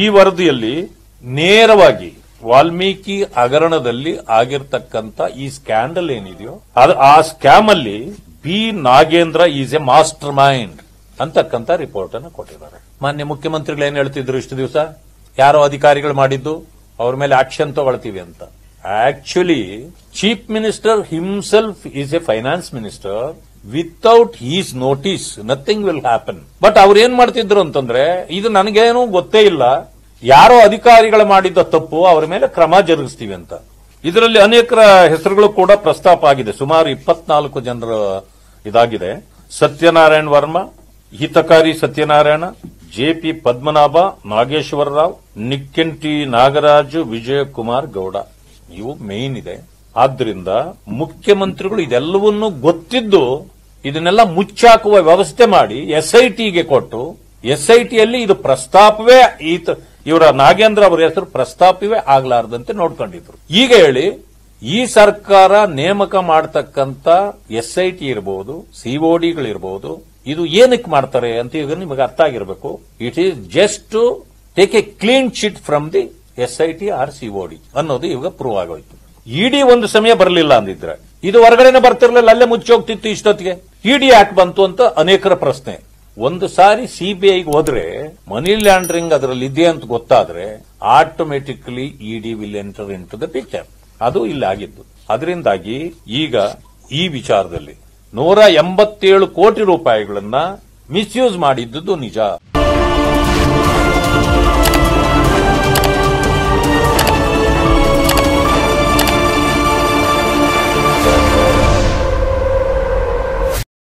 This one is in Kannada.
ಈ ವರದಿಯಲ್ಲಿ ನೇರವಾಗಿ ವಾಲ್ಮೀಕಿ ಹಗರಣದಲ್ಲಿ ಆಗಿರತಕ್ಕಂತ ಈ ಸ್ಕ್ಯಾಂಡಲ್ ಏನಿದೆಯೋ ಆ ಸ್ಕ್ಯಾಮ್ ಅಲ್ಲಿ B Nagendra is a master mind ಅಂತಕ್ಕಂತ ರಿಪೋರ್ಟ್ ಅನ್ನು ಕೊಟ್ಟಿದ್ದಾರೆ. ಮಾನ್ಯ ಮುಖ್ಯಮಂತ್ರಿಗಳು ಏನು ಹೇಳ್ತಿದ್ರು ಇಷ್ಟು ದಿವಸ, ಯಾರೋ ಅಧಿಕಾರಿಗಳು ಮಾಡಿದ್ದು ಅವ್ರ ಮೇಲೆ ಆಕ್ಷನ್ ತಗೊಳ್ತೀವಿ ಅಂತ. Actually chief minister himself is a finance minister. Without his notice nothing will happen. But ಅವ್ರೇನ್ ಮಾಡ್ತಿದ್ರು ಅಂತಂದ್ರೆ, ಇದು ನನಗೇನು ಗೊತ್ತೇ ಇಲ್ಲ, ಯಾರೋ ಅಧಿಕಾರಿಗಳು ಮಾಡಿದ್ದ ತಪ್ಪು, ಅವರ ಮೇಲೆ ಕ್ರಮ ಜರುಗಿಸ್ತೀವಿ ಅಂತ. ಇದರಲ್ಲಿ ಅನೇಕರ ಹೆಸರುಗಳು ಕೂಡ ಪ್ರಸ್ತಾಪ ಆಗಿದೆ. ಸುಮಾರು 24 ಜನರ ಇದಾಗಿದೆ. ಸತ್ಯನಾರಾಯಣ ವರ್ಮಾ, ಹಿತಕಾರಿ ಸತ್ಯನಾರಾಯಣ, ಜೆಪಿ ಪದ್ಮನಾಭ, ನಾಗೇಶ್ವರ ರಾವ್, ನಿಕ್ಕಿಂಟಿ ನಾಗರಾಜು, ವಿಜಯ ಕುಮಾರ್ ಗೌಡ, ಇವು ಮೇನ್ ಇದೆ. ಆದ್ದರಿಂದ ಮುಖ್ಯಮಂತ್ರಿಗಳು ಇದೆಲ್ಲವನ್ನೂ ಗೊತ್ತಿದ್ದು ಇದನ್ನೆಲ್ಲ ಮುಚ್ಚಾಕುವ ವ್ಯವಸ್ಥೆ ಮಾಡಿ ಎಸ್ಐಟಿಗೆ ಕೊಟ್ಟು, ಎಸ್ಐಟಿಯಲ್ಲಿ ಇದು ಪ್ರಸ್ತಾಪವೇ, ಇವರ ನಾಗೇಂದ್ರ ಅವರ ಹೆಸರು ಪ್ರಸ್ತಾಪವೇ ಆಗ್ಲಾರ್ದಂತೆ ನೋಡ್ಕೊಂಡಿದ್ರು. ಈಗ ಹೇಳಿ, ಈ ಸರ್ಕಾರ ನೇಮಕ ಮಾಡತಕ್ಕಂತ ಎಸ್ಐಟಿ ಇರಬಹುದು, ಸಿಒಡಿಗಳಿರಬಹುದು, ಇದು ಏನಕ್ಕೆ ಮಾಡ್ತಾರೆ ಅಂತ ಈಗ ನಿಮಗೆ ಅರ್ಥ ಆಗಿರಬೇಕು. It is just to take a clean chit from the SIT or COD ಅನ್ನೋದು ಇವಾಗ ಪ್ರೂವ್ ಆಗೋಯ್ತು. ಇಡಿ ಒಂದು ಸಮಯ ಬರಲಿಲ್ಲ ಅಂದಿದ್ರೆ ಇದು ಹೊರಗಡೆನೆ ಬರ್ತಿರ್ಲಿಲ್ಲ, ಅಲ್ಲೇ ಮುಚ್ಚೋಗ್ತಿತ್ತು. ಇಷ್ಟೊತ್ತಿಗೆ ಇಡಿ ಯಾಕೆ ಬಂತು ಅಂತ ಅನೇಕರ ಪ್ರಶ್ನೆ. ಒಂದು ಸಾರಿ ಸಿಬಿಐಗೆ ಹೋದ್ರೆ ಮನಿ ಲ್ಯಾಂಡರಿಂಗ್ ಅದರಲ್ಲಿ ಇದೆ ಅಂತ ಗೊತ್ತಾದ್ರೆ automatically ED will enter in to the picture. ಅದು ಇಲ್ಲಿ ಆಗಿದ್ದು. ಅದರಿಂದಾಗಿ ಈಗ ಈ ವಿಚಾರದಲ್ಲಿ 187 ಕೋಟಿ ರೂಪಾಯಿಗಳನ್ನ ಮಿಸ್ಯೂಸ್ ಮಾಡಿದ್ದುದು ನಿಜ.